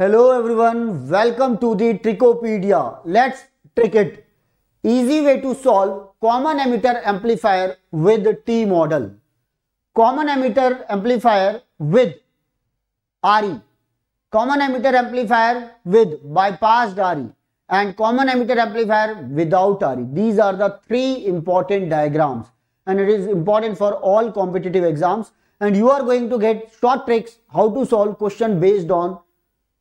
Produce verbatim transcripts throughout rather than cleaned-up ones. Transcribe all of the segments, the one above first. Hello everyone, welcome to the Tricopedia. Let's trick it. Easy way to solve common emitter amplifier with T model. Common emitter amplifier with R E. Common emitter amplifier with bypassed R E. And common emitter amplifier without R E. These are the three important diagrams. And it is important for all competitive exams. And you are going to get short tricks how to solve question based on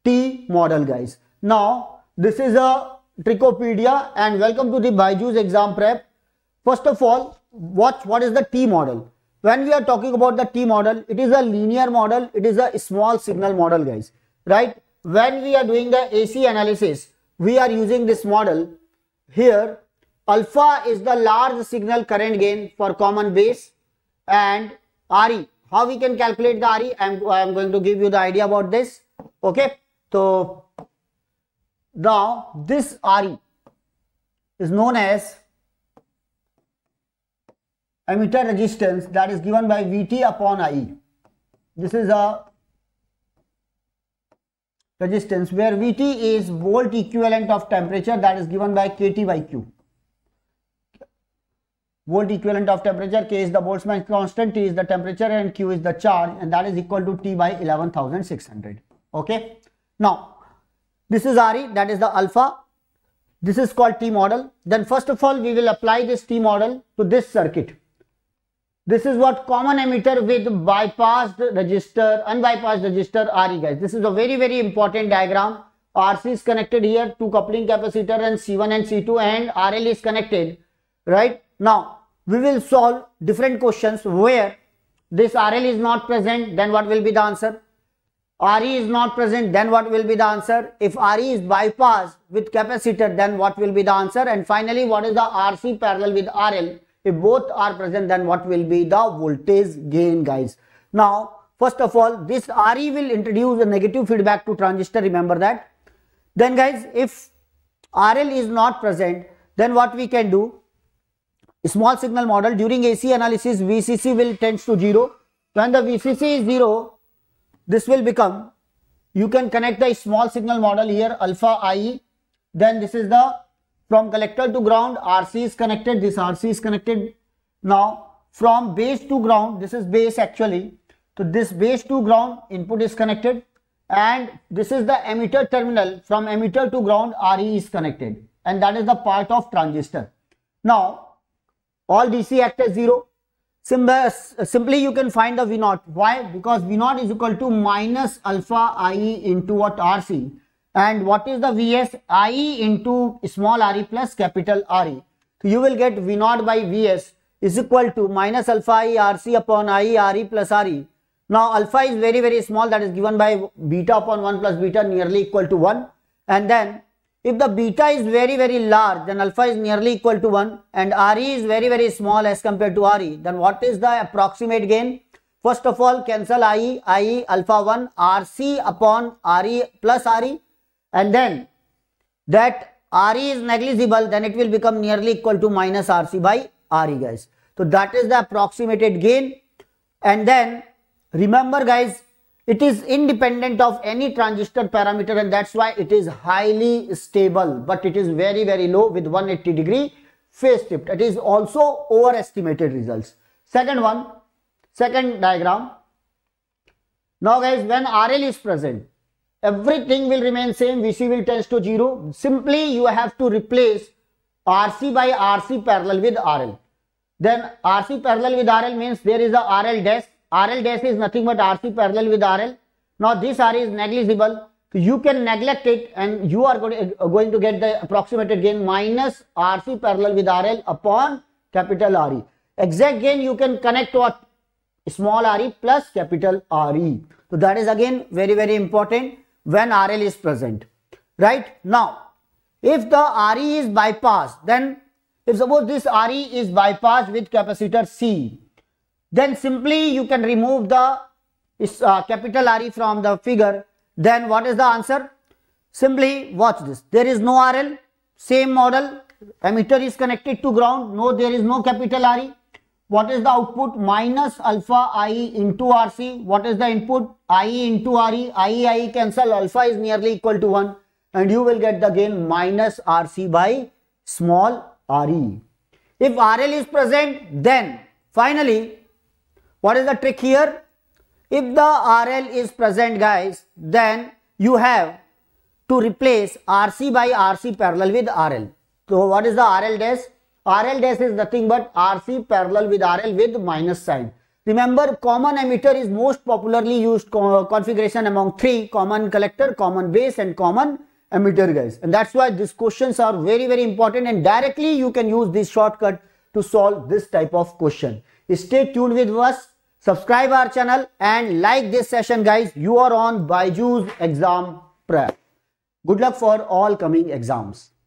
T model, guys. Now, this is a Tricopedia and welcome to the Byju's exam prep. First of all, watch what is the T model. When we are talking about the T model, it is a linear model. It is a small signal model, guys. Right? When we are doing the A C analysis, we are using this model. Here, alpha is the large signal current gain for common base, and R E. How we can calculate the R E? I am, I am going to give you the idea about this. Okay. So, now this R E is known as emitter resistance, that is given by V T upon I E. This is a resistance where V T is volt equivalent of temperature, that is given by K T by Q. Volt equivalent of temperature, K is the Boltzmann constant, T is the temperature and Q is the charge, and that is equal to T by eleven thousand six hundred. Okay. Now, this is R E, that is the alpha. This is called T model. Then first of all, we will apply this T model to this circuit. This is what common emitter with bypassed resistor, unbypassed resistor R E, guys. This is a very, very important diagram. R C is connected here to coupling capacitor and C one and C two, and R L is connected, right? Now, we will solve different questions where this R L is not present, then what will be the answer? R E is not present, then what will be the answer? If R E is bypassed with capacitor, then what will be the answer? And finally, what is the R C parallel with R L? If both are present, then what will be the voltage gain, guys? Now, first of all, this R E will introduce a negative feedback to transistor, remember that. Then guys, if R L is not present, then what we can do? Small signal model, during A C analysis, V C C will tends to zero. When the V C C is zero, this will become, you can connect the small signal model here, alpha I E, then this is the, from collector to ground, R C is connected, this R C is connected. Now, from base to ground, this is base actually, so this base to ground input is connected, and this is the emitter terminal, from emitter to ground, R E is connected, and that is the part of transistor. Now, all D C act as zero. Simply you can find the V zero. Why? Because V zero is equal to minus alpha I E into what R C. And what is the Vs? I E into small re plus capital Re. So you will get V zero by Vs is equal to minus alpha I E R C upon I E Re plus Re. Now alpha is very very small, that is given by beta upon one plus beta, nearly equal to one. And then if the beta is very very large, then alpha is nearly equal to one, and Re is very very small as compared to Re, then what is the approximate gain? First of all, cancel I E, I E alpha one, R C upon Re plus Re, and then that Re is negligible, then it will become nearly equal to minus R C by Re, guys. So that is the approximated gain. And then remember guys, it is independent of any transistor parameter, and that's why it is highly stable, but it is very very low with one hundred eighty degree phase shift. It is also overestimated results. Second one, second diagram. Now guys, when R L is present, everything will remain same, V C will tends to zero. Simply you have to replace R C by R C parallel with R L. Then R C parallel with R L means there is a R L dash. R L dash is nothing but R C parallel with R L. Now this R is negligible, so you can neglect it and you are going to get the approximated gain minus R C parallel with R L upon capital R E. Exact gain you can connect what? Small Re plus capital Re. So that is again very very important when R L is present. Right? Now, if the Re is bypassed, then if suppose this Re is bypassed with capacitor C, then simply you can remove the uh, capital R E from the figure. Then what is the answer? Simply watch this. There is no R L, same model, emitter is connected to ground, no, there is no capital R E. What is the output? Minus alpha I E into R C. What is the input? I E into R E. I E, I E cancel. Alpha is nearly equal to one. And you will get the gain minus R C by small R E. If R L is present, then finally, what is the trick here? If the R L is present, guys, then you have to replace R C by R C parallel with R L. So what is the R L dash? R L dash is nothing but R C parallel with R L with minus sign. Remember, common emitter is most popularly used co configuration among three: common collector, common base, and common emitter, guys. And that's why these questions are very, very important. And directly you can use this shortcut to solve this type of question. Stay tuned with us. Subscribe our channel and like this session, guys. You are on Byju's Exam Prep. Good luck for all coming exams.